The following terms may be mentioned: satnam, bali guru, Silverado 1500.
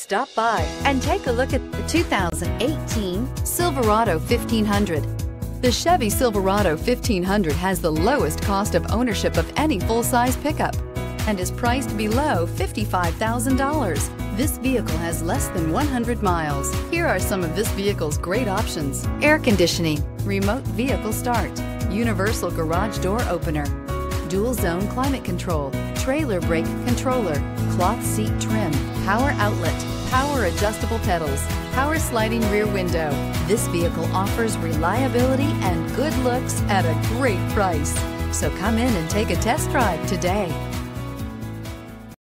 Stop by and take a look at the 2018 Silverado 1500. The Chevy Silverado 1500 has the lowest cost of ownership of any full-size pickup and is priced below $55,000. This vehicle has less than 100 miles. Here are some of this vehicle's great options: air conditioning, remote vehicle start, universal garage door opener, dual zone climate control, trailer brake controller, cloth seat trim, power outlet, power adjustable pedals, power sliding rear window. This vehicle offers reliability and good looks at a great price. So come in and take a test drive today.